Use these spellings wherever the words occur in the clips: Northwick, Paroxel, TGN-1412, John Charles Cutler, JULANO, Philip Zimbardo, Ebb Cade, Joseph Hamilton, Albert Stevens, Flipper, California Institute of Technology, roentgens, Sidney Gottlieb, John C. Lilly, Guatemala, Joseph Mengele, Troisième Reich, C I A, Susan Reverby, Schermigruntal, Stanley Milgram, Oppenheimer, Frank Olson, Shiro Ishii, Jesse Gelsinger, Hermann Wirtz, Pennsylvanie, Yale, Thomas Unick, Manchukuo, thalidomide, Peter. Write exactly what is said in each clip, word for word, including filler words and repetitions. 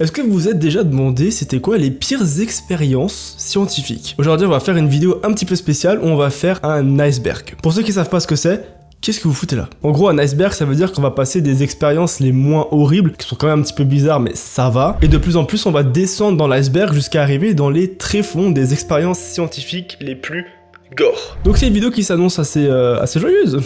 Est-ce que vous vous êtes déjà demandé c'était quoi les pires expériences scientifiques? Aujourd'hui, on va faire une vidéo un petit peu spéciale où on va faire un iceberg. Pour ceux qui ne savent pas ce que c'est, qu'est-ce que vous foutez là? En gros, un iceberg, ça veut dire qu'on va passer des expériences les moins horribles, qui sont quand même un petit peu bizarres, mais ça va. Et de plus en plus, on va descendre dans l'iceberg jusqu'à arriver dans les tréfonds des expériences scientifiques les plus gore. Donc c'est une vidéo qui s'annonce assez, euh, assez joyeuse.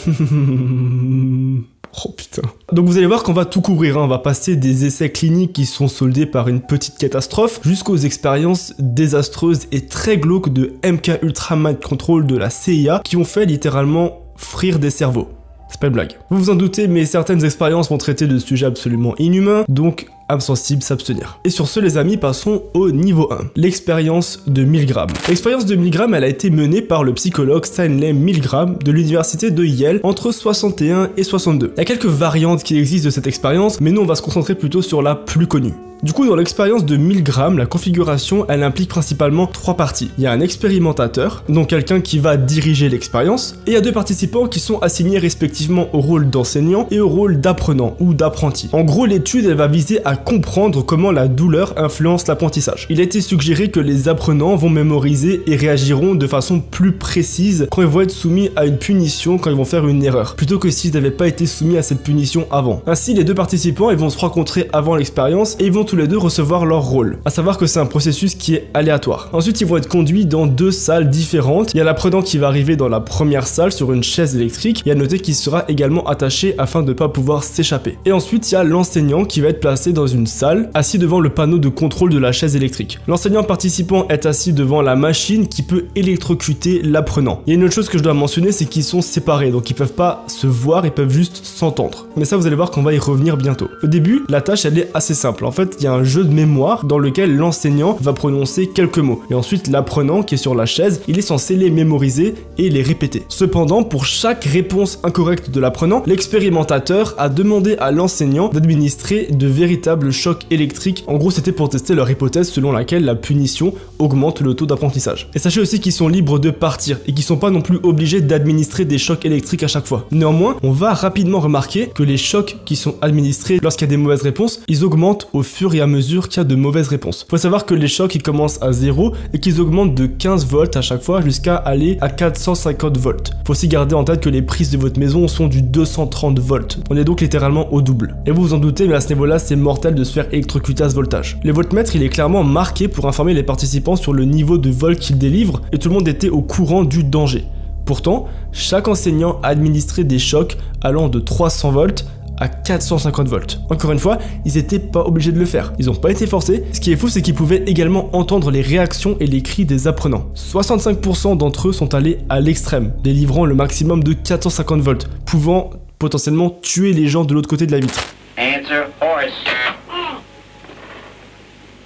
Oh putain. Donc vous allez voir qu'on va tout couvrir, hein. On va passer des essais cliniques qui sont soldés par une petite catastrophe jusqu'aux expériences désastreuses et très glauques de M K Ultra Mind Control de la C I A qui ont fait littéralement frire des cerveaux. C'est pas une blague. Vous vous en doutez, mais certaines expériences vont traiter de sujets absolument inhumains, donc âme sensible, s'abstenir. Et sur ce, les amis, passons au niveau un, l'expérience de Milgram. L'expérience de Milgram, elle a été menée par le psychologue Stanley Milgram de l'université de Yale entre soixante et un et soixante-deux. Il y a quelques variantes qui existent de cette expérience, mais nous, on va se concentrer plutôt sur la plus connue. Du coup, dans l'expérience de Milgram, la configuration, elle implique principalement trois parties. Il y a un expérimentateur, donc quelqu'un qui va diriger l'expérience, et il y a deux participants qui sont assignés respectivement au rôle d'enseignant et au rôle d'apprenant ou d'apprenti. En gros, l'étude, elle va viser à comprendre comment la douleur influence l'apprentissage. Il a été suggéré que les apprenants vont mémoriser et réagiront de façon plus précise quand ils vont être soumis à une punition quand ils vont faire une erreur, plutôt que s'ils n'avaient pas été soumis à cette punition avant. Ainsi, les deux participants, ils vont se rencontrer avant l'expérience et ils vont tous les deux recevoir leur rôle, à savoir que c'est un processus qui est aléatoire. Ensuite, ils vont être conduits dans deux salles différentes. Il y a l'apprenant qui va arriver dans la première salle sur une chaise électrique, et à noter qu'il sera également attaché afin de ne pas pouvoir s'échapper. Et ensuite, il y a l'enseignant qui va être placé dans une salle, assis devant le panneau de contrôle de la chaise électrique. L'enseignant participant est assis devant la machine qui peut électrocuter l'apprenant. Il y a une autre chose que je dois mentionner, c'est qu'ils sont séparés, donc ils peuvent pas se voir, ils peuvent juste s'entendre. Mais ça, vous allez voir qu'on va y revenir bientôt. Au début, la tâche, elle est assez simple. En fait, il y a un jeu de mémoire dans lequel l'enseignant va prononcer quelques mots. Et ensuite, l'apprenant qui est sur la chaise, il est censé les mémoriser et les répéter. Cependant, pour chaque réponse incorrecte de l'apprenant, l'expérimentateur a demandé à l'enseignant d'administrer de véritables choc électrique. En gros, c'était pour tester leur hypothèse selon laquelle la punition augmente le taux d'apprentissage. Et sachez aussi qu'ils sont libres de partir et qu'ils sont pas non plus obligés d'administrer des chocs électriques à chaque fois. Néanmoins, on va rapidement remarquer que les chocs qui sont administrés lorsqu'il y a des mauvaises réponses, ils augmentent au fur et à mesure qu'il y a de mauvaises réponses. Faut savoir que les chocs, ils commencent à zéro et qu'ils augmentent de quinze volts à chaque fois jusqu'à aller à quatre cent cinquante volts. Faut aussi garder en tête que les prises de votre maison sont du deux cent trente volts. On est donc littéralement au double. Et vous vous en doutez, mais à ce niveau-là, c'est mort de se faire électrocuter à ce voltage. Le voltmètre, il est clairement marqué pour informer les participants sur le niveau de volt qu'il délivre et tout le monde était au courant du danger. Pourtant, chaque enseignant a administré des chocs allant de trois cents volts à quatre cent cinquante volts. Encore une fois, ils n'étaient pas obligés de le faire. Ils n'ont pas été forcés. Ce qui est fou, c'est qu'ils pouvaient également entendre les réactions et les cris des apprenants. soixante-cinq pour cent d'entre eux sont allés à l'extrême, délivrant le maximum de quatre cent cinquante volts, pouvant potentiellement tuer les gens de l'autre côté de la vitre. Answer horse.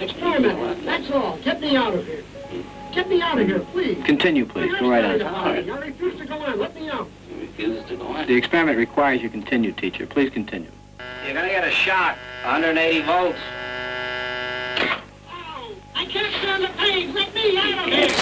Experiment. That's all. Get me out of here. Get me out of here, please. Continue, please. Go right on. All right. I refuse to go on. Let me out. You refuse to go on. The experiment requires you continue, teacher. Please continue. You're going to get a shock. one hundred eighty volts.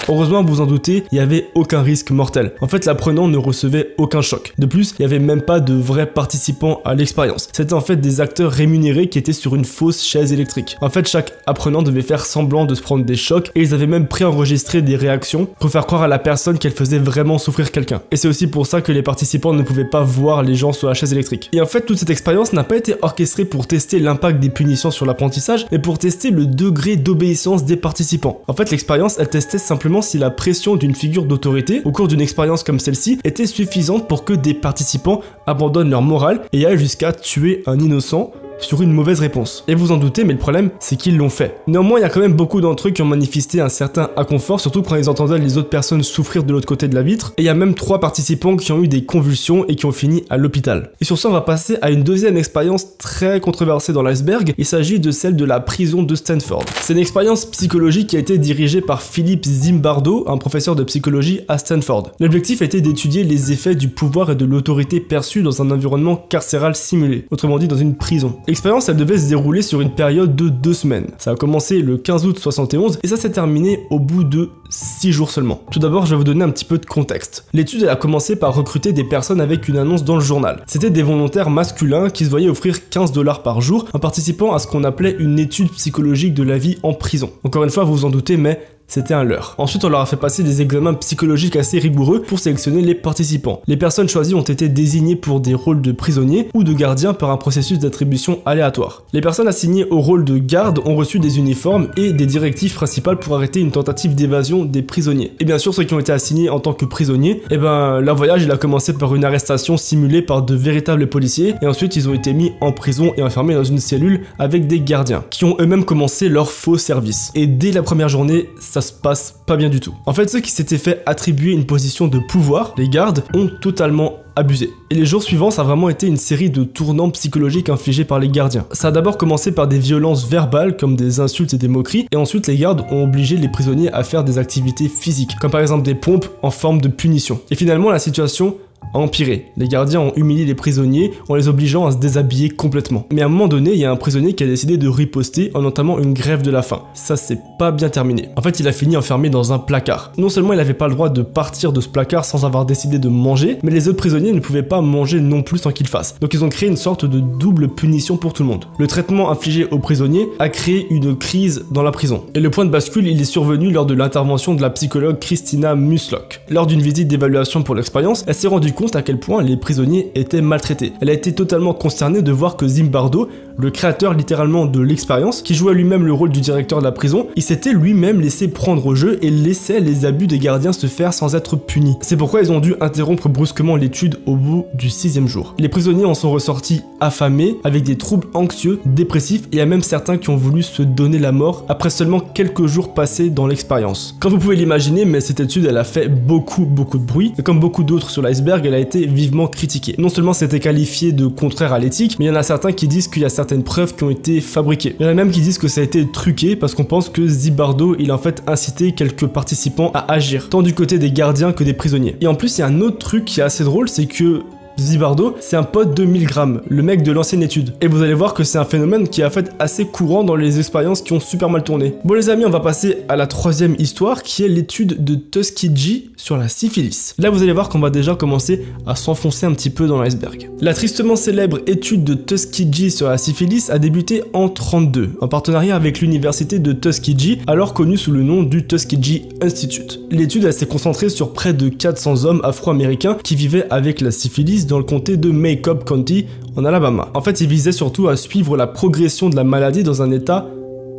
Heureusement, vous vous en doutez, il n'y avait aucun risque mortel. En fait, l'apprenant ne recevait aucun choc. De plus, il n'y avait même pas de vrais participants à l'expérience. C'était en fait des acteurs rémunérés qui étaient sur une fausse chaise électrique. En fait, chaque apprenant devait faire semblant de se prendre des chocs et ils avaient même préenregistré des réactions pour faire croire à la personne qu'elle faisait vraiment souffrir quelqu'un. Et c'est aussi pour ça que les participants ne pouvaient pas voir les gens sur la chaise électrique. Et en fait, toute cette expérience n'a pas été orchestrée pour tester l'impact des punitions sur l'apprentissage, mais pour tester le degré d'obéissance des participants. En fait, l'expérience, elle testait simplement si la pression d'une figure d'autorité au cours d'une expérience comme celle-ci était suffisante pour que des participants abandonnent leur morale et aillent jusqu'à tuer un innocent sur une mauvaise réponse. Et vous en doutez, mais le problème, c'est qu'ils l'ont fait. Néanmoins, il y a quand même beaucoup d'entre eux qui ont manifesté un certain inconfort, surtout quand ils entendaient les autres personnes souffrir de l'autre côté de la vitre. Et il y a même trois participants qui ont eu des convulsions et qui ont fini à l'hôpital. Et sur ça, on va passer à une deuxième expérience très controversée dans l'iceberg. Il s'agit de celle de la prison de Stanford. C'est une expérience psychologique qui a été dirigée par Philip Zimbardo, un professeur de psychologie à Stanford. L'objectif était d'étudier les effets du pouvoir et de l'autorité perçus dans un environnement carcéral simulé, autrement dit dans une prison. L'expérience, elle devait se dérouler sur une période de deux semaines. Ça a commencé le quinze août soixante et onze et ça s'est terminé au bout de six jours seulement. Tout d'abord, je vais vous donner un petit peu de contexte. L'étude, elle a commencé par recruter des personnes avec une annonce dans le journal. C'était des volontaires masculins qui se voyaient offrir quinze dollars par jour en participant à ce qu'on appelait une étude psychologique de la vie en prison. Encore une fois, vous vous en doutez, mais c'était un leurre. Ensuite, on leur a fait passer des examens psychologiques assez rigoureux pour sélectionner les participants. Les personnes choisies ont été désignées pour des rôles de prisonniers ou de gardiens par un processus d'attribution aléatoire. Les personnes assignées au rôle de garde ont reçu des uniformes et des directives principales pour arrêter une tentative d'évasion des prisonniers. Et bien sûr, ceux qui ont été assignés en tant que prisonniers, eh ben, leur voyage, il a commencé par une arrestation simulée par de véritables policiers et ensuite, ils ont été mis en prison et enfermés dans une cellule avec des gardiens qui ont eux-mêmes commencé leur faux service. Et dès la première journée, ça se passe pas bien du tout. En fait, ceux qui s'étaient fait attribuer une position de pouvoir, les gardes, ont totalement abusé. Et les jours suivants, ça a vraiment été une série de tournants psychologiques infligés par les gardiens. Ça a d'abord commencé par des violences verbales comme des insultes et des moqueries, et ensuite les gardes ont obligé les prisonniers à faire des activités physiques, comme par exemple des pompes en forme de punition. Et finalement, la situation a empiré. Les gardiens ont humilié les prisonniers en les obligeant à se déshabiller complètement. Mais à un moment donné, il y a un prisonnier qui a décidé de riposter en entamant une grève de la faim. Ça, c'est pas bien terminé. En fait, il a fini enfermé dans un placard. Non seulement il n'avait pas le droit de partir de ce placard sans avoir décidé de manger, mais les autres prisonniers ne pouvaient pas manger non plus sans qu'ils fassent. Donc ils ont créé une sorte de double punition pour tout le monde. Le traitement infligé aux prisonniers a créé une crise dans la prison. Et le point de bascule, il est survenu lors de l'intervention de la psychologue Christina Muslock. Lors d'une visite d'évaluation pour l'expérience, elle s'est rendue compte à quel point les prisonniers étaient maltraités. Elle a été totalement consternée de voir que Zimbardo, le créateur littéralement de l'expérience, qui jouait lui-même le rôle du directeur de la prison, il s'était lui-même laissé prendre au jeu et laissait les abus des gardiens se faire sans être punis. C'est pourquoi ils ont dû interrompre brusquement l'étude au bout du sixième jour. Les prisonniers en sont ressortis affamés, avec des troubles anxieux, dépressifs, et il y a même certains qui ont voulu se donner la mort après seulement quelques jours passés dans l'expérience. Comme vous pouvez l'imaginer, mais cette étude, elle a fait beaucoup beaucoup de bruit, et comme beaucoup d'autres sur l'iceberg, elle a été vivement critiquée. Non seulement c'était qualifié de contraire à l'éthique, mais il y en a certains qui disent qu'il y a certaines preuves qui ont été fabriquées. Il y en a même qui disent que ça a été truqué parce qu'on pense que Zimbardo, il a en fait incité quelques participants à agir, tant du côté des gardiens que des prisonniers. Et en plus, il y a un autre truc qui est assez drôle, c'est que Zimbardo, c'est un pote de Milgram, le mec de l'ancienne étude. Et vous allez voir que c'est un phénomène qui est en fait assez courant dans les expériences qui ont super mal tourné. Bon les amis, on va passer à la troisième histoire qui est l'étude de Tuskegee sur la syphilis. Là vous allez voir qu'on va déjà commencer à s'enfoncer un petit peu dans l'iceberg. La tristement célèbre étude de Tuskegee sur la syphilis a débuté en mille neuf cent trente-deux, en partenariat avec l'université de Tuskegee, alors connue sous le nom du Tuskegee Institute. L'étude elle s'est concentrée sur près de quatre cents hommes afro-américains qui vivaient avec la syphilis dans le comté de Macon County en Alabama. En fait, il visait surtout à suivre la progression de la maladie dans un état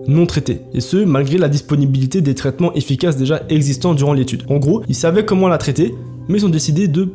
non traité, et ce, malgré la disponibilité des traitements efficaces déjà existants durant l'étude. En gros, ils savaient comment la traiter, mais ils ont décidé de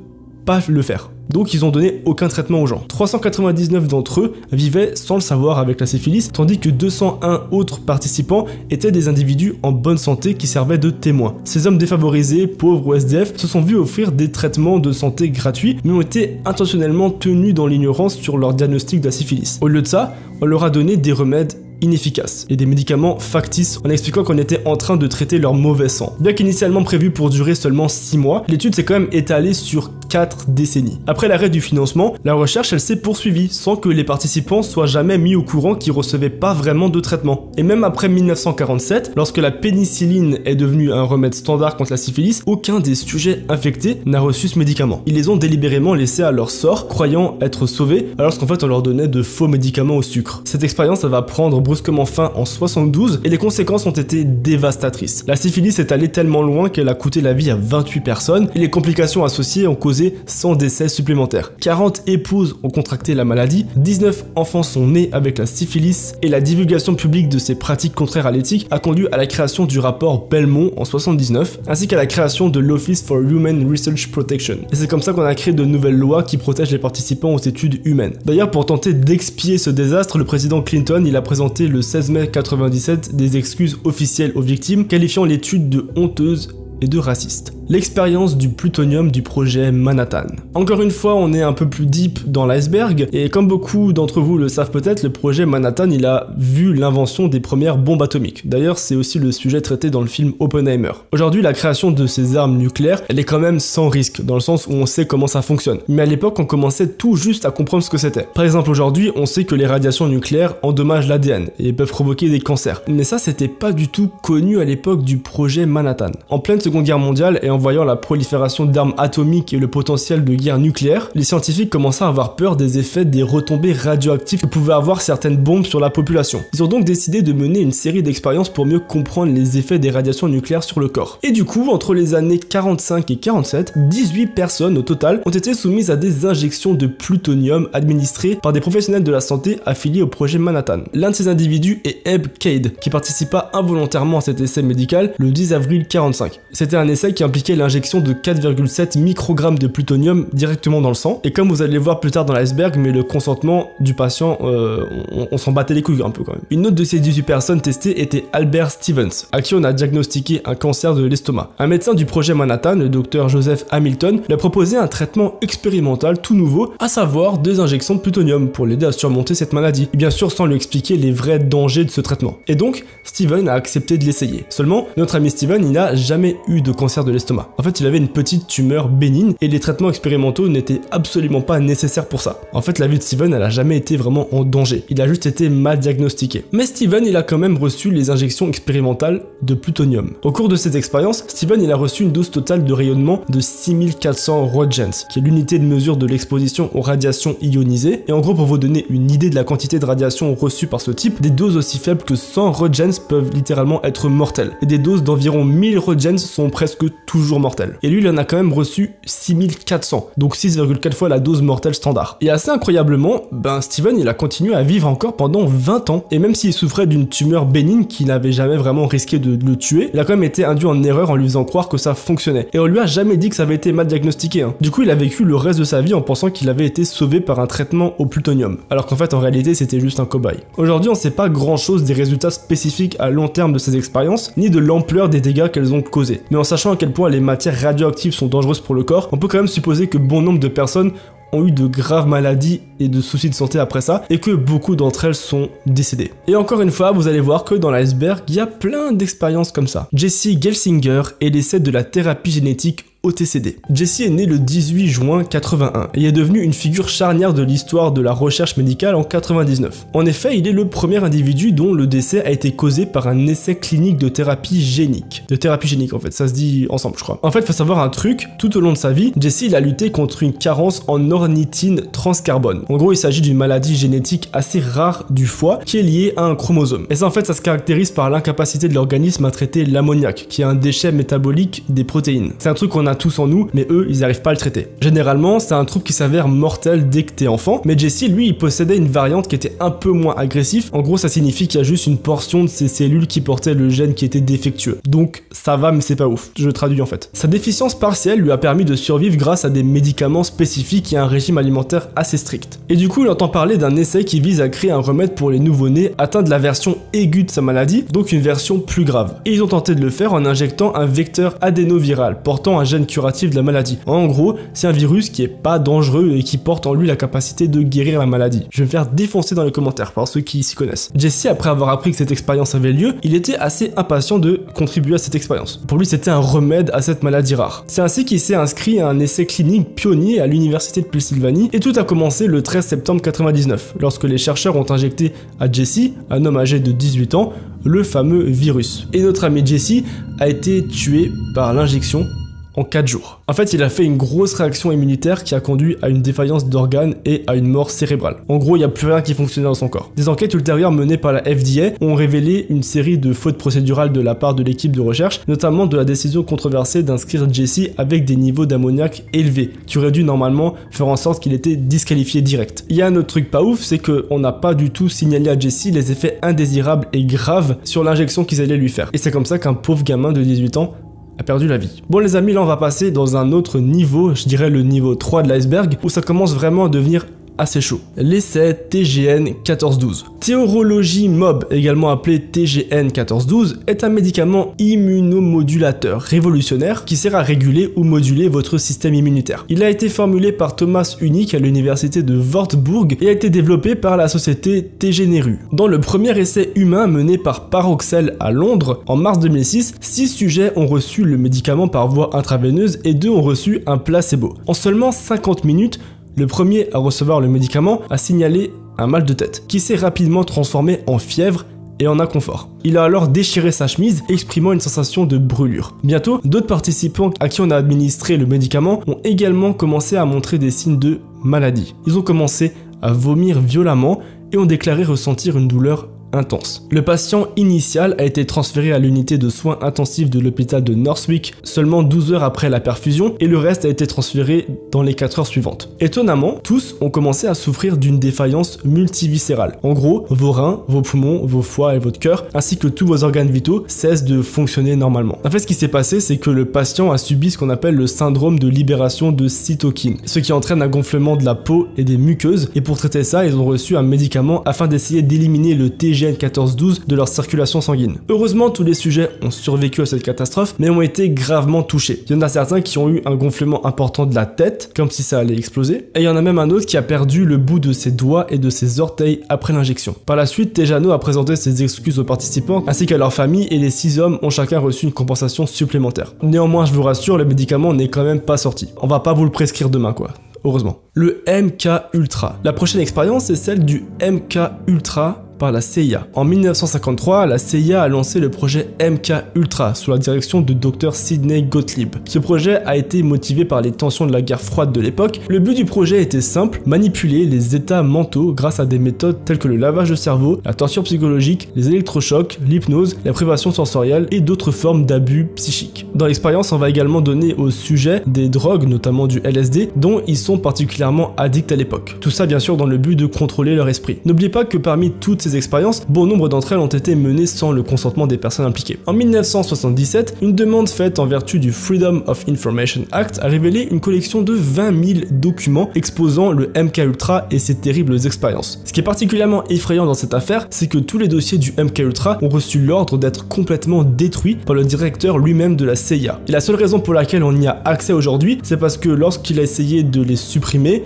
pas le faire. Donc ils ont donné aucun traitement aux gens. trois cent quatre-vingt-dix-neuf d'entre eux vivaient sans le savoir avec la syphilis, tandis que deux cent un autres participants étaient des individus en bonne santé qui servaient de témoins. Ces hommes défavorisés, pauvres ou S D F, se sont vus offrir des traitements de santé gratuits, mais ont été intentionnellement tenus dans l'ignorance sur leur diagnostic de la syphilis. Au lieu de ça, on leur a donné des remèdes inefficaces et des médicaments factices en expliquant qu'on était en train de traiter leur mauvais sang. Bien qu'initialement prévu pour durer seulement six mois, l'étude s'est quand même étalée sur quatre décennies. Après l'arrêt du financement, la recherche elle s'est poursuivie sans que les participants soient jamais mis au courant qu'ils recevaient pas vraiment de traitement. Et même après mille neuf cent quarante-sept, lorsque la pénicilline est devenue un remède standard contre la syphilis, aucun des sujets infectés n'a reçu ce médicament. Ils les ont délibérément laissés à leur sort, croyant être sauvés, alors qu'en fait on leur donnait de faux médicaments au sucre. Cette expérience elle va prendre brusquement fin en soixante-douze et les conséquences ont été dévastatrices. La syphilis est allée tellement loin qu'elle a coûté la vie à vingt-huit personnes et les complications associées ont causé cent décès supplémentaires. quarante épouses ont contracté la maladie, dix-neuf enfants sont nés avec la syphilis et la divulgation publique de ces pratiques contraires à l'éthique a conduit à la création du rapport Belmont en soixante-dix-neuf ainsi qu'à la création de l'Office for Human Research Protection. Et c'est comme ça qu'on a créé de nouvelles lois qui protègent les participants aux études humaines. D'ailleurs, pour tenter d'expier ce désastre, le président Clinton, il a présenté le seize mai mille neuf cent quatre-vingt-dix-sept des excuses officielles aux victimes, qualifiant l'étude de honteuse et de racistes. L'expérience du plutonium du projet Manhattan. Encore une fois, on est un peu plus deep dans l'iceberg, et comme beaucoup d'entre vous le savent peut-être, le projet Manhattan, il a vu l'invention des premières bombes atomiques. D'ailleurs, c'est aussi le sujet traité dans le film Oppenheimer. Aujourd'hui, la création de ces armes nucléaires, elle est quand même sans risque, dans le sens où on sait comment ça fonctionne. Mais à l'époque, on commençait tout juste à comprendre ce que c'était. Par exemple, aujourd'hui, on sait que les radiations nucléaires endommagent l'A D N et peuvent provoquer des cancers. Mais ça, c'était pas du tout connu à l'époque du projet Manhattan. En pleine Seconde Guerre mondiale, et en voyant la prolifération d'armes atomiques et le potentiel de guerre nucléaire, les scientifiques commençaient à avoir peur des effets des retombées radioactives que pouvaient avoir certaines bombes sur la population. Ils ont donc décidé de mener une série d'expériences pour mieux comprendre les effets des radiations nucléaires sur le corps. Et du coup, entre les années quarante-cinq et quarante-sept, dix-huit personnes au total ont été soumises à des injections de plutonium administrées par des professionnels de la santé affiliés au projet Manhattan. L'un de ces individus est Ebb Cade, qui participa involontairement à cet essai médical le dix avril quarante-cinq. C'était un essai qui impliquait l'injection de quatre virgule sept microgrammes de plutonium directement dans le sang, et comme vous allez le voir plus tard dans l'iceberg, mais le consentement du patient, euh, on, on s'en battait les couilles un peu quand même. Une autre de ces dix-huit personnes testées était Albert Stevens, à qui on a diagnostiqué un cancer de l'estomac. Un médecin du projet Manhattan, le docteur Joseph Hamilton, lui a proposé un traitement expérimental tout nouveau, à savoir des injections de plutonium pour l'aider à surmonter cette maladie, et bien sûr sans lui expliquer les vrais dangers de ce traitement. Et donc, Steven a accepté de l'essayer. Seulement, notre ami Steven, il n'a jamais eu de cancer de l'estomac. En fait, il avait une petite tumeur bénigne et les traitements expérimentaux n'étaient absolument pas nécessaires pour ça. En fait, la vie de Steven, elle a jamais été vraiment en danger. Il a juste été mal diagnostiqué. Mais Steven, il a quand même reçu les injections expérimentales de plutonium. Au cours de ces expériences, Steven, il a reçu une dose totale de rayonnement de six mille quatre cents roentgens, qui est l'unité de mesure de l'exposition aux radiations ionisées. Et en gros, pour vous donner une idée de la quantité de radiation reçue par ce type, des doses aussi faibles que cent roentgens peuvent littéralement être mortelles. Et des doses d'environ mille roentgens sont presque toujours mortelles. Et lui, il en a quand même reçu six mille quatre cents, donc six virgule quatre fois la dose mortelle standard. Et assez incroyablement, ben Steven, il a continué à vivre encore pendant vingt ans. Et même s'il souffrait d'une tumeur bénigne qui n'avait jamais vraiment risqué de le tuer, il a quand même été induit en erreur en lui faisant croire que ça fonctionnait. Et on lui a jamais dit que ça avait été mal diagnostiqué. Hein. Du coup, il a vécu le reste de sa vie en pensant qu'il avait été sauvé par un traitement au plutonium. Alors qu'en fait, en réalité, c'était juste un cobaye. Aujourd'hui, on ne sait pas grand-chose des résultats spécifiques à long terme de ces expériences, ni de l'ampleur des dégâts qu'elles ont causés. Mais en sachant à quel point les matières radioactives sont dangereuses pour le corps, on peut quand même supposer que bon nombre de personnes ont eu de graves maladies et de soucis de santé après ça, et que beaucoup d'entre elles sont décédées. Et encore une fois, vous allez voir que dans l'iceberg, il y a plein d'expériences comme ça. Jesse Gelsinger et l'essai de la thérapie génétique O T C D. Jesse est né le dix-huit juin quatre-vingt-un et est devenu une figure charnière de l'histoire de la recherche médicale en quatre-vingt-dix-neuf. En effet, il est le premier individu dont le décès a été causé par un essai clinique de thérapie génique. De thérapie génique en fait, ça se dit ensemble je crois. En fait, faut savoir un truc, tout au long de sa vie, Jesse il a lutté contre une carence en ornithine transcarbone. En gros, il s'agit d'une maladie génétique assez rare du foie qui est liée à un chromosome. Et ça en fait, ça se caractérise par l'incapacité de l'organisme à traiter l'ammoniac, qui est un déchet métabolique des protéines. C'est un truc qu'on a tous en nous, mais eux, ils n'arrivent pas à le traiter. Généralement, c'est un trouble qui s'avère mortel dès que t'es enfant, mais Jesse, lui, il possédait une variante qui était un peu moins agressive. En gros, ça signifie qu'il y a juste une portion de ses cellules qui portait le gène qui était défectueux. Donc, ça va, mais c'est pas ouf. Je traduis en fait. Sa déficience partielle lui a permis de survivre grâce à des médicaments spécifiques et à un régime alimentaire assez strict. Et du coup, il entend parler d'un essai qui vise à créer un remède pour les nouveau-nés atteints de la version aiguë de sa maladie, donc une version plus grave. Et ils ont tenté de le faire en injectant un vecteur adénoviral portant un gène curatif de la maladie. En gros, c'est un virus qui est pas dangereux et qui porte en lui la capacité de guérir la maladie. Je vais me faire défoncer dans les commentaires par ceux qui s'y connaissent. Jesse, après avoir appris que cette expérience avait lieu, il était assez impatient de contribuer à cette expérience. Pour lui, c'était un remède à cette maladie rare. C'est ainsi qu'il s'est inscrit à un essai clinique pionnier à l'université de Pennsylvanie, et tout a commencé le treize septembre quatre-vingt-dix-neuf, lorsque les chercheurs ont injecté à Jesse, un homme âgé de dix-huit ans, le fameux virus. Et notre ami Jesse a été tué par l'injection en quatre jours. En fait, il a fait une grosse réaction immunitaire qui a conduit à une défaillance d'organes et à une mort cérébrale. En gros, il n'y a plus rien qui fonctionnait dans son corps. Des enquêtes ultérieures menées par la F D A ont révélé une série de fautes procédurales de la part de l'équipe de recherche, notamment de la décision controversée d'inscrire Jesse avec des niveaux d'ammoniac élevés, qui aurait dû normalement faire en sorte qu'il était disqualifié direct. Il y a un autre truc pas ouf, c'est qu'on n'a pas du tout signalé à Jesse les effets indésirables et graves sur l'injection qu'ils allaient lui faire. Et c'est comme ça qu'un pauvre gamin de dix-huit ans a perdu la vie. Bon les amis, là on va passer dans un autre niveau, je dirais le niveau trois de l'iceberg, où ça commence vraiment à devenir assez chaud. L'essai T G N quatorze douze. Téorologie mob, également appelé T G N quatorze douze, est un médicament immunomodulateur révolutionnaire qui sert à réguler ou moduler votre système immunitaire. Il a été formulé par Thomas Unick à l'université de Würzburg et a été développé par la société T G N E R U. Dans le premier essai humain mené par Paroxel à Londres en mars deux mille six, six sujets ont reçu le médicament par voie intraveineuse et deux ont reçu un placebo. En seulement cinquante minutes, le premier à recevoir le médicament a signalé un mal de tête, qui s'est rapidement transformé en fièvre et en inconfort. Il a alors déchiré sa chemise, exprimant une sensation de brûlure. Bientôt, d'autres participants à qui on a administré le médicament ont également commencé à montrer des signes de maladie. Ils ont commencé à vomir violemment et ont déclaré ressentir une douleur intense. Le patient initial a été transféré à l'unité de soins intensifs de l'hôpital de Northwick seulement douze heures après la perfusion et le reste a été transféré dans les quatre heures suivantes. Étonnamment, tous ont commencé à souffrir d'une défaillance multiviscérale. En gros, vos reins, vos poumons, vos foies et votre cœur, ainsi que tous vos organes vitaux cessent de fonctionner normalement. En fait, ce qui s'est passé, c'est que le patient a subi ce qu'on appelle le syndrome de libération de cytokines, ce qui entraîne un gonflement de la peau et des muqueuses, et pour traiter ça, ils ont reçu un médicament afin d'essayer d'éliminer le T G N quatorze douze de leur circulation sanguine. Heureusement, tous les sujets ont survécu à cette catastrophe, mais ont été gravement touchés. Il y en a certains qui ont eu un gonflement important de la tête, comme si ça allait exploser, et il y en a même un autre qui a perdu le bout de ses doigts et de ses orteils après l'injection. Par la suite, T G N E R U a présenté ses excuses aux participants, ainsi qu'à leur famille, et les six hommes ont chacun reçu une compensation supplémentaire. Néanmoins, je vous rassure, le médicament n'est quand même pas sorti. On va pas vous le prescrire demain, quoi. Heureusement. Le M K Ultra. La prochaine expérience est celle du M K Ultra par la C I A. En mille neuf cent cinquante-trois, la C I A a lancé le projet M K Ultra sous la direction de docteur Sidney Gottlieb. Ce projet a été motivé par les tensions de la guerre froide de l'époque. Le but du projet était simple, manipuler les états mentaux grâce à des méthodes telles que le lavage de cerveau, la torture psychologique, les électrochocs, l'hypnose, la privation sensorielle et d'autres formes d'abus psychiques. Dans l'expérience, on va également donner au sujet des drogues, notamment du L S D, dont ils sont particulièrement addicts à l'époque. Tout ça bien sûr dans le but de contrôler leur esprit. N'oubliez pas que parmi toutes ces expériences, bon nombre d'entre elles ont été menées sans le consentement des personnes impliquées. En mille neuf cent soixante-dix-sept, une demande faite en vertu du Freedom of Information Act a révélé une collection de vingt mille documents exposant le M K Ultra et ses terribles expériences. Ce qui est particulièrement effrayant dans cette affaire, c'est que tous les dossiers du M K Ultra ont reçu l'ordre d'être complètement détruits par le directeur lui-même de la C I A. Et la seule raison pour laquelle on y a accès aujourd'hui, c'est parce que lorsqu'il a essayé de les supprimer,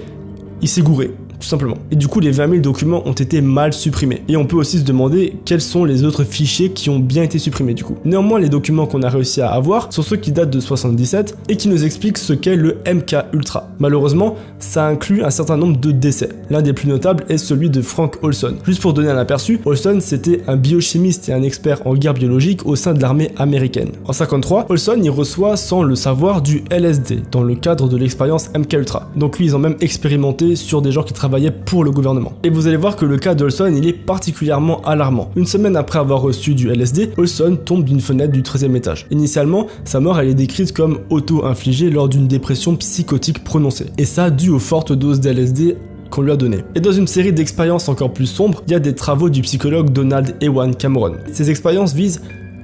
il s'est gouré. Tout simplement. Et du coup, les vingt mille documents ont été mal supprimés. Et on peut aussi se demander quels sont les autres fichiers qui ont bien été supprimés du coup. Néanmoins, les documents qu'on a réussi à avoir sont ceux qui datent de soixante-dix-sept et qui nous expliquent ce qu'est le M K Ultra. Malheureusement, ça inclut un certain nombre de décès. L'un des plus notables est celui de Frank Olson. Juste pour donner un aperçu, Olson, c'était un biochimiste et un expert en guerre biologique au sein de l'armée américaine. En cinquante-trois, Olson y reçoit, sans le savoir, du L S D dans le cadre de l'expérience M K Ultra. Donc lui, ils ont même expérimenté sur des gens qui travaillent pour le gouvernement. Et vous allez voir que le cas d'Olson, il est particulièrement alarmant. Une semaine après avoir reçu du L S D, Olson tombe d'une fenêtre du treizième étage. Initialement, sa mort elle est décrite comme auto-infligée lors d'une dépression psychotique prononcée. Et ça dû aux fortes doses d'L S D qu'on lui a donné. Et dans une série d'expériences encore plus sombres, il y a des travaux du psychologue Donald Ewan Cameron. Ces expériences visent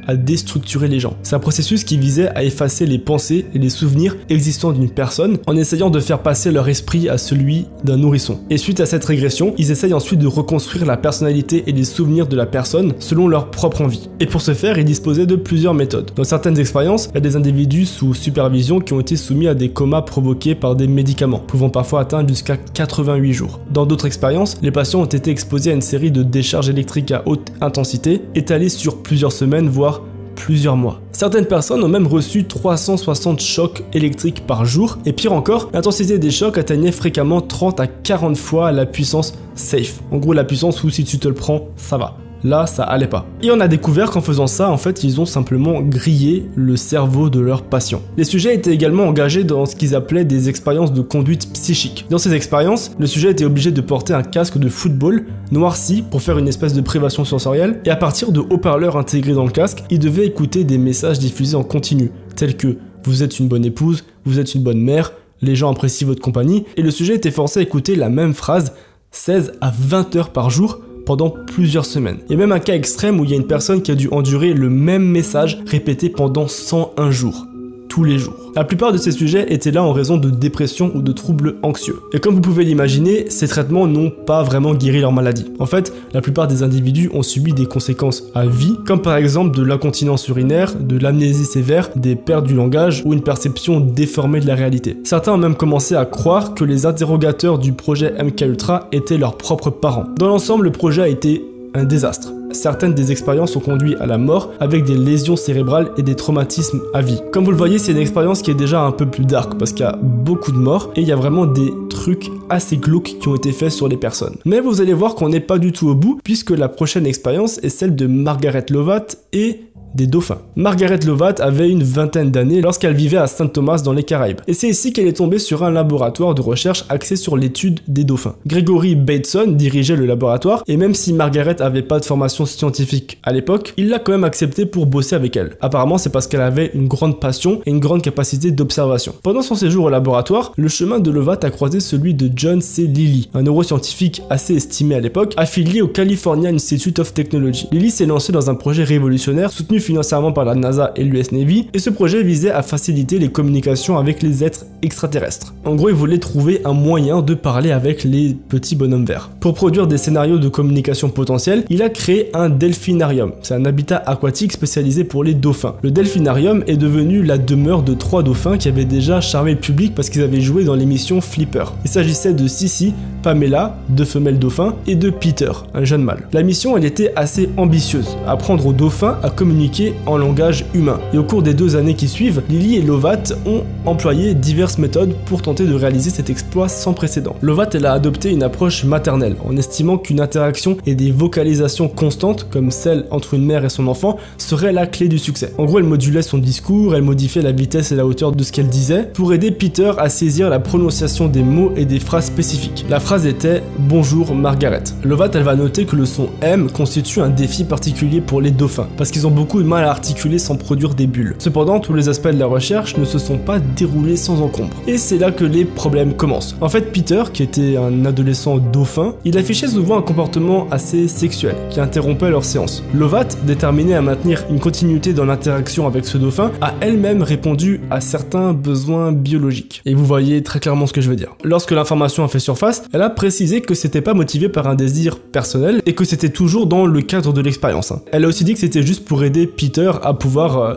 à déstructurer les gens. C'est un processus qui visait à effacer les pensées et les souvenirs existants d'une personne en essayant de faire passer leur esprit à celui d'un nourrisson. Et suite à cette régression, ils essayent ensuite de reconstruire la personnalité et les souvenirs de la personne selon leur propre envie. Et pour ce faire, ils disposaient de plusieurs méthodes. Dans certaines expériences, il y a des individus sous supervision qui ont été soumis à des comas provoqués par des médicaments, pouvant parfois atteindre jusqu'à quatre-vingt-huit jours. Dans d'autres expériences, les patients ont été exposés à une série de décharges électriques à haute intensité, étalées sur plusieurs semaines, voire plusieurs mois. Certaines personnes ont même reçu trois cent soixante chocs électriques par jour, et pire encore, l'intensité des chocs atteignait fréquemment trente à quarante fois la puissance safe. En gros, la puissance où si tu te le prends, ça va. Là, ça allait pas. Et on a découvert qu'en faisant ça, en fait, ils ont simplement grillé le cerveau de leurs patients. Les sujets étaient également engagés dans ce qu'ils appelaient des expériences de conduite psychique. Dans ces expériences, le sujet était obligé de porter un casque de football noirci pour faire une espèce de privation sensorielle, et à partir de haut-parleurs intégrés dans le casque, ils devaient écouter des messages diffusés en continu, tels que « vous êtes une bonne épouse »,« vous êtes une bonne mère »,« les gens apprécient votre compagnie », et le sujet était forcé à écouter la même phrase seize à vingt heures par jour, pendant plusieurs semaines. Il y a même un cas extrême où il y a une personne qui a dû endurer le même message répété pendant cent un jours. tous les jours. La plupart de ces sujets étaient là en raison de dépression ou de troubles anxieux. Et comme vous pouvez l'imaginer, ces traitements n'ont pas vraiment guéri leur maladie. En fait, la plupart des individus ont subi des conséquences à vie, comme par exemple de l'incontinence urinaire, de l'amnésie sévère, des pertes du langage ou une perception déformée de la réalité. Certains ont même commencé à croire que les interrogateurs du projet M K Ultra étaient leurs propres parents. Dans l'ensemble, le projet a été un désastre. Certaines des expériences ont conduit à la mort avec des lésions cérébrales et des traumatismes à vie. Comme vous le voyez, c'est une expérience qui est déjà un peu plus dark parce qu'il y a beaucoup de morts et il y a vraiment des trucs assez glauques qui ont été faits sur les personnes. Mais vous allez voir qu'on n'est pas du tout au bout puisque la prochaine expérience est celle de Margaret Lovatt et des dauphins. Margaret Lovatt avait une vingtaine d'années lorsqu'elle vivait à Saint-Thomas dans les Caraïbes. Et c'est ici qu'elle est tombée sur un laboratoire de recherche axé sur l'étude des dauphins. Gregory Bateson dirigeait le laboratoire et même si Margaret avait pas de formation scientifique à l'époque, il l'a quand même acceptée pour bosser avec elle. Apparemment, c'est parce qu'elle avait une grande passion et une grande capacité d'observation. Pendant son séjour au laboratoire, le chemin de Lovatt a croisé celui de John C Lilly, un neuroscientifique assez estimé à l'époque, affilié au California Institute of Technology. Lilly s'est lancé dans un projet révolutionnaire soutenu financièrement par la NASA et l'U S Navy, et ce projet visait à faciliter les communications avec les êtres extraterrestres. En gros, ils voulaient trouver un moyen de parler avec les petits bonhommes verts. Pour produire des scénarios de communication potentielle, il a créé un delphinarium. C'est un habitat aquatique spécialisé pour les dauphins. Le delphinarium est devenu la demeure de trois dauphins qui avaient déjà charmé le public parce qu'ils avaient joué dans l'émission Flipper. Il s'agissait de Sissi, Pamela, deux femelles dauphins, et de Peter, un jeune mâle. La mission, elle était assez ambitieuse, apprendre aux dauphins à communiquer en langage humain. Et au cours des deux années qui suivent, Lilly et Lovatt ont employé diverses méthodes pour tenter de réaliser cet exploit sans précédent. Lovatt, elle a adopté une approche maternelle, en estimant qu'une interaction et des vocalisations constantes, comme celle entre une mère et son enfant, seraient la clé du succès. En gros, elle modulait son discours, elle modifiait la vitesse et la hauteur de ce qu'elle disait, pour aider Peter à saisir la prononciation des mots et des phrases spécifiques. La phrase était « Bonjour Margaret ». Lovatt, elle va noter que le son M constitue un défi particulier pour les dauphins, parce qu'ils ont beaucoup de mal à articuler sans produire des bulles. Cependant, tous les aspects de la recherche ne se sont pas déroulés sans encombre. Et c'est là que les problèmes commencent. En fait, Peter, qui était un adolescent dauphin, il affichait souvent un comportement assez sexuel, qui interrompait leur séance. Lovatt, déterminée à maintenir une continuité dans l'interaction avec ce dauphin, a elle-même répondu à certains besoins biologiques. Et vous voyez très clairement ce que je veux dire. Lorsque l'information a fait surface, elle a précisé que c'était pas motivé par un désir personnel et que c'était toujours dans le cadre de l'expérience. Elle a aussi dit que c'était juste pour aider Peter à pouvoir euh,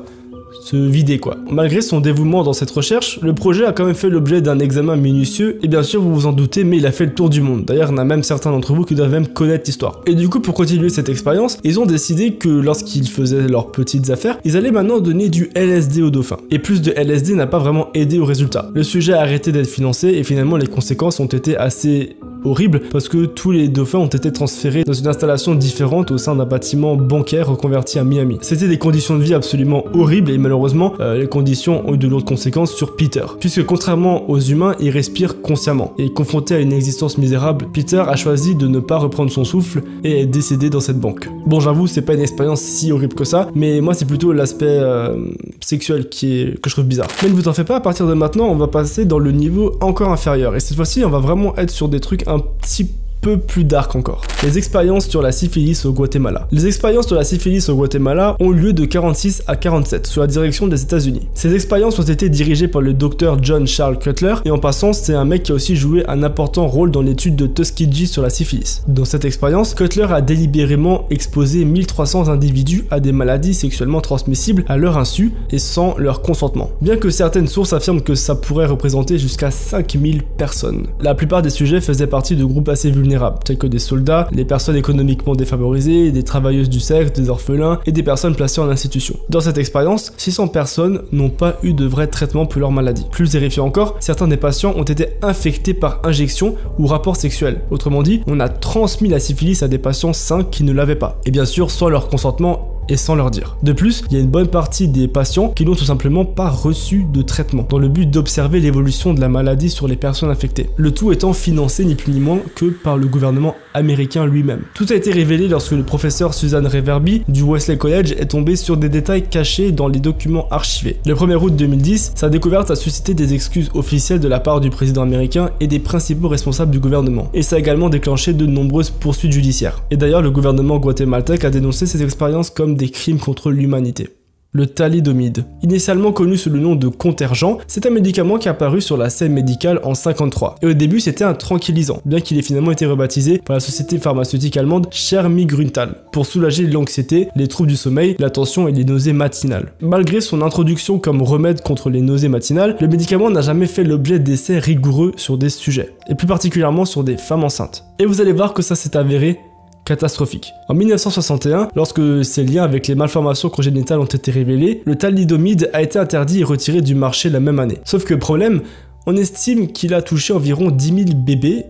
se vider quoi. Malgré son dévouement dans cette recherche, le projet a quand même fait l'objet d'un examen minutieux et bien sûr vous vous en doutez mais il a fait le tour du monde. D'ailleurs il y en a même certains d'entre vous qui doivent même connaître l'histoire. Et du coup pour continuer cette expérience, ils ont décidé que lorsqu'ils faisaient leurs petites affaires, ils allaient maintenant donner du L S D aux dauphins. Et plus de L S D n'a pas vraiment aidé au résultat. Le sujet a arrêté d'être financé et finalement les conséquences ont été assez horrible parce que tous les dauphins ont été transférés dans une installation différente au sein d'un bâtiment bancaire reconverti à Miami. C'était des conditions de vie absolument horribles et malheureusement, euh, les conditions ont eu de lourdes conséquences sur Peter. Puisque contrairement aux humains, ils respirent consciemment. Et confronté à une existence misérable, Peter a choisi de ne pas reprendre son souffle et est décédé dans cette banque. Bon, j'avoue, c'est pas une expérience si horrible que ça, mais moi c'est plutôt l'aspect euh, sexuel qui est, que je trouve bizarre. Mais ne vous en faites pas, à partir de maintenant, on va passer dans le niveau encore inférieur. Et cette fois-ci, on va vraiment être sur des trucs un petit peu plus dark encore. Les expériences sur la syphilis au Guatemala. Les expériences sur la syphilis au Guatemala ont lieu de quarante-six à quarante-sept sous la direction des États-Unis. Ces expériences ont été dirigées par le docteur John Charles Cutler et en passant, c'est un mec qui a aussi joué un important rôle dans l'étude de Tuskegee sur la syphilis. Dans cette expérience, Cutler a délibérément exposé mille trois cents individus à des maladies sexuellement transmissibles à leur insu et sans leur consentement. Bien que certaines sources affirment que ça pourrait représenter jusqu'à cinq mille personnes. La plupart des sujets faisaient partie de groupes assez vulnérables tels que des soldats, les personnes économiquement défavorisées, des travailleuses du sexe, des orphelins et des personnes placées en institution. Dans cette expérience, six cents personnes n'ont pas eu de vrai traitement pour leur maladie. Plus terrifiant encore, certains des patients ont été infectés par injection ou rapport sexuel. Autrement dit, on a transmis la syphilis à des patients sains qui ne l'avaient pas. Et bien sûr, sans leur consentement et sans leur dire. De plus, il y a une bonne partie des patients qui n'ont tout simplement pas reçu de traitement, dans le but d'observer l'évolution de la maladie sur les personnes infectées. Le tout étant financé ni plus ni moins que par le gouvernement américain lui-même. Tout a été révélé lorsque le professeur Susan Reverby du Wesley College est tombé sur des détails cachés dans les documents archivés. Le premier août deux mille dix, sa découverte a suscité des excuses officielles de la part du président américain et des principaux responsables du gouvernement. Et ça a également déclenché de nombreuses poursuites judiciaires. Et d'ailleurs, le gouvernement guatémaltèque a dénoncé ces expériences comme des crimes contre l'humanité. le thalidomide. Initialement connu sous le nom de Contergent, c'est un médicament qui est apparu sur la scène médicale en cinquante-trois. Et au début, c'était un tranquillisant, bien qu'il ait finalement été rebaptisé par la société pharmaceutique allemande Schermigruntal pour soulager l'anxiété, les troubles du sommeil, la tension et les nausées matinales. Malgré son introduction comme remède contre les nausées matinales, le médicament n'a jamais fait l'objet d'essais rigoureux sur des sujets, et plus particulièrement sur des femmes enceintes. Et vous allez voir que ça s'est avéré catastrophique. En mille neuf cent soixante et un, lorsque ses liens avec les malformations congénitales ont été révélés, le thalidomide a été interdit et retiré du marché la même année. Sauf que problème, on estime qu'il a touché environ dix mille bébés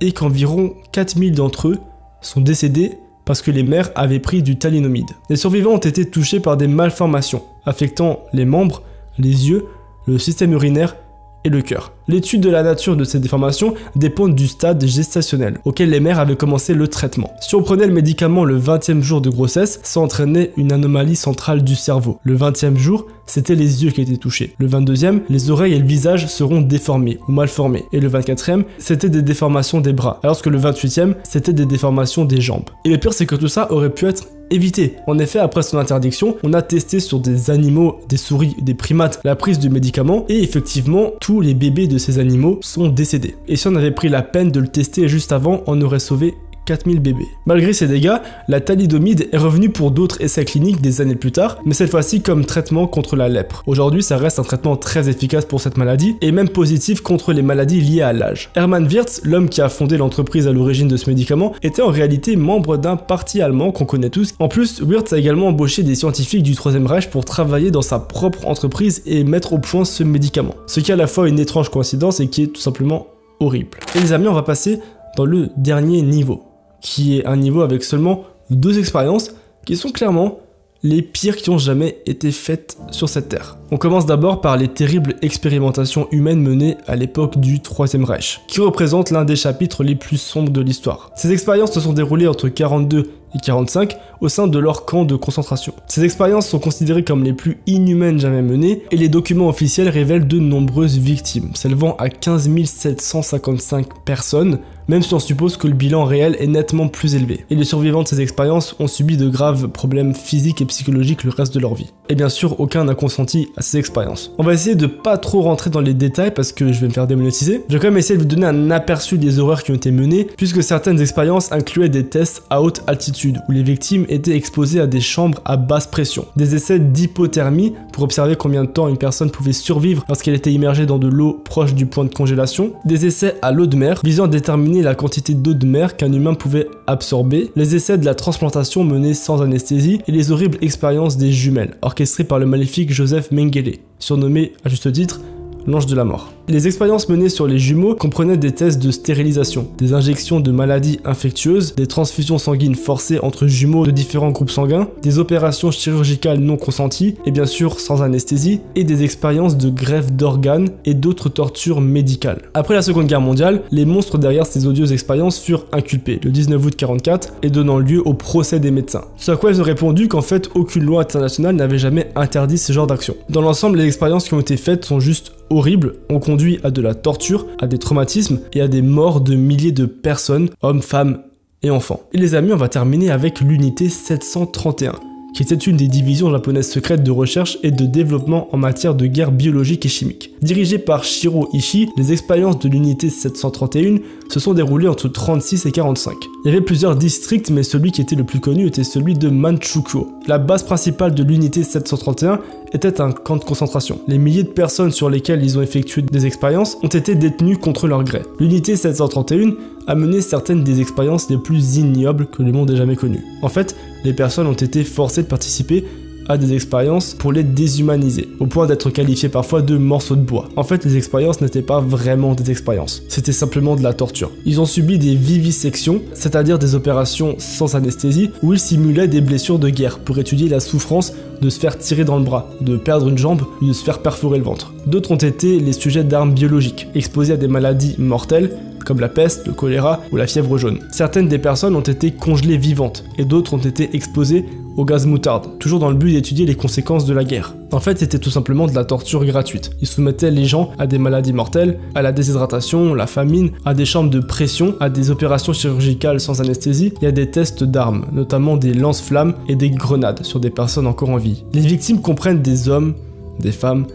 et qu'environ quatre mille d'entre eux sont décédés parce que les mères avaient pris du thalidomide. Les survivants ont été touchés par des malformations affectant les membres, les yeux, le système urinaire et le cœur. L'étude de la nature de ces déformations dépend du stade gestationnel auquel les mères avaient commencé le traitement. Si on prenait le médicament le vingtième jour de grossesse, ça entraînait une anomalie centrale du cerveau. Le vingtième jour, c'était les yeux qui étaient touchés. Le vingt-deuxième, les oreilles et le visage seront déformés ou mal formés. Et le vingt-quatrième, c'était des déformations des bras, alors que le vingt-huitième, c'était des déformations des jambes. Et le pire, c'est que tout ça aurait pu être évité. En effet, après son interdiction, on a testé sur des animaux, des souris, des primates, la prise du médicament et effectivement, tous les bébés de ces animaux sont décédés. Et si on avait pris la peine de le tester juste avant, on aurait sauvé quatre mille bébés. Malgré ces dégâts, la thalidomide est revenue pour d'autres essais cliniques des années plus tard, mais cette fois-ci comme traitement contre la lèpre. Aujourd'hui, ça reste un traitement très efficace pour cette maladie et même positif contre les maladies liées à l'âge. Hermann Wirtz, l'homme qui a fondé l'entreprise à l'origine de ce médicament, était en réalité membre d'un parti allemand qu'on connaît tous. En plus, Wirtz a également embauché des scientifiques du Troisième Reich pour travailler dans sa propre entreprise et mettre au point ce médicament. Ce qui est à la fois une étrange coïncidence et qui est tout simplement horrible. Et les amis, on va passer dans le dernier niveau, qui est un niveau avec seulement deux expériences qui sont clairement les pires qui ont jamais été faites sur cette terre. On commence d'abord par les terribles expérimentations humaines menées à l'époque du Troisième Reich, qui représente l'un des chapitres les plus sombres de l'histoire. Ces expériences se sont déroulées entre quarante-deux et quarante-cinq au sein de leur camp de concentration. Ces expériences sont considérées comme les plus inhumaines jamais menées et les documents officiels révèlent de nombreuses victimes, s'élevant à quinze mille sept cent cinquante-cinq personnes, même si on suppose que le bilan réel est nettement plus élevé. Et les survivants de ces expériences ont subi de graves problèmes physiques et psychologiques le reste de leur vie. Et bien sûr, aucun n'a consenti à ces expériences. On va essayer de pas trop rentrer dans les détails parce que je vais me faire démonétiser. Je vais quand même essayer de vous donner un aperçu des horreurs qui ont été menées, puisque certaines expériences incluaient des tests à haute altitude, où les victimes étaient exposées à des chambres à basse pression, des essais d'hypothermie pour observer combien de temps une personne pouvait survivre lorsqu'elle était immergée dans de l'eau proche du point de congélation, des essais à l'eau de mer visant à déterminer la quantité d'eau de mer qu'un humain pouvait absorber, les essais de la transplantation menés sans anesthésie et les horribles expériences des jumelles, orchestrées par le maléfique Joseph Mengele, surnommé à juste titre l'ange de la mort. Les expériences menées sur les jumeaux comprenaient des tests de stérilisation, des injections de maladies infectieuses, des transfusions sanguines forcées entre jumeaux de différents groupes sanguins, des opérations chirurgicales non consenties et bien sûr sans anesthésie, et des expériences de greffe d'organes et d'autres tortures médicales. Après la Seconde Guerre mondiale, les monstres derrière ces odieuses expériences furent inculpés le dix-neuf août mille neuf cent quarante-quatre et donnant lieu au procès des médecins. Ce à quoi ils ont répondu qu'en fait aucune loi internationale n'avait jamais interdit ce genre d'action. Dans l'ensemble, les expériences qui ont été faites sont juste horribles, ont conduit à de la torture, à des traumatismes et à des morts de milliers de personnes, hommes, femmes et enfants. Et les amis, on va terminer avec l'unité sept cent trente et un, qui était une des divisions japonaises secrètes de recherche et de développement en matière de guerre biologique et chimique. Dirigée par Shiro Ishii, les expériences de l'unité sept cent trente et un se sont déroulées entre trente-six et quarante-cinq. Il y avait plusieurs districts, mais celui qui était le plus connu était celui de Manchukuo. La base principale de l'unité sept cent trente et un était un camp de concentration. Les milliers de personnes sur lesquelles ils ont effectué des expériences ont été détenues contre leur gré. L'unité sept cent trente et un a mené certaines des expériences les plus ignobles que le monde ait jamais connues. En fait, les personnes ont été forcées de participer à des expériences pour les déshumaniser, au point d'être qualifiées parfois de morceaux de bois. En fait, les expériences n'étaient pas vraiment des expériences, c'était simplement de la torture. Ils ont subi des vivisections, c'est-à-dire des opérations sans anesthésie, où ils simulaient des blessures de guerre pour étudier la souffrance de se faire tirer dans le bras, de perdre une jambe ou de se faire perforer le ventre. D'autres ont été les sujets d'armes biologiques, exposés à des maladies mortelles, comme la peste, le choléra ou la fièvre jaune. Certaines des personnes ont été congelées vivantes et d'autres ont été exposées au gaz moutarde, toujours dans le but d'étudier les conséquences de la guerre. En fait, c'était tout simplement de la torture gratuite. Ils soumettaient les gens à des maladies mortelles, à la déshydratation, la famine, à des chambres de pression, à des opérations chirurgicales sans anesthésie et à des tests d'armes, notamment des lance-flammes et des grenades sur des personnes encore en vie. Les victimes comprennent des hommes, des femmes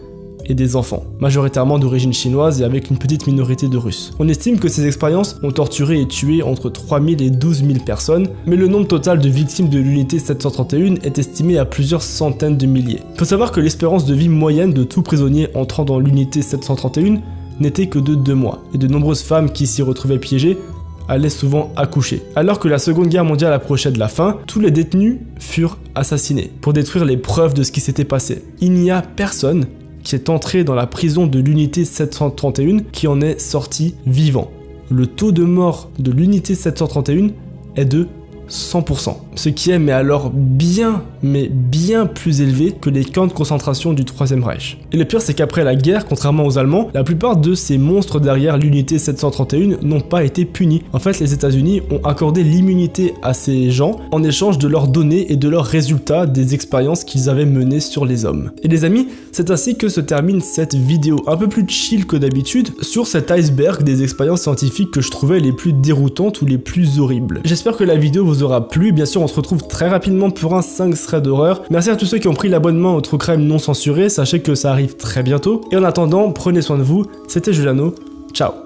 et des enfants, majoritairement d'origine chinoise et avec une petite minorité de Russes. On estime que ces expériences ont torturé et tué entre trois mille et douze mille personnes, mais le nombre total de victimes de l'unité sept cent trente et un est estimé à plusieurs centaines de milliers. Il faut savoir que l'espérance de vie moyenne de tout prisonnier entrant dans l'unité sept cent trente et un n'était que de deux mois, et de nombreuses femmes qui s'y retrouvaient piégées allaient souvent accoucher. Alors que la Seconde Guerre mondiale approchait de la fin, tous les détenus furent assassinés pour détruire les preuves de ce qui s'était passé. Il n'y a personne qui est entré dans la prison de l'unité sept cent trente et un qui en est sorti vivant. Le taux de mort de l'unité sept cent trente et un est de cent pour cent, ce qui est mais alors bien, mais bien plus élevé que les camps de concentration du Troisième Reich. Et le pire, c'est qu'après la guerre, contrairement aux Allemands, la plupart de ces monstres derrière l'unité sept cent trente et un n'ont pas été punis. En fait, les États-Unis ont accordé l'immunité à ces gens en échange de leurs données et de leurs résultats des expériences qu'ils avaient menées sur les hommes. Et les amis, c'est ainsi que se termine cette vidéo, un peu plus chill que d'habitude, sur cet iceberg des expériences scientifiques que je trouvais les plus déroutantes ou les plus horribles. J'espère que la vidéo vous aura plu. Bien sûr, on se retrouve très rapidement pour un cinq threads d'horreur. Merci à tous ceux qui ont pris l'abonnement au True Crime non censuré, sachez que ça arrive très bientôt, et en attendant, prenez soin de vous, c'était Juliano, ciao.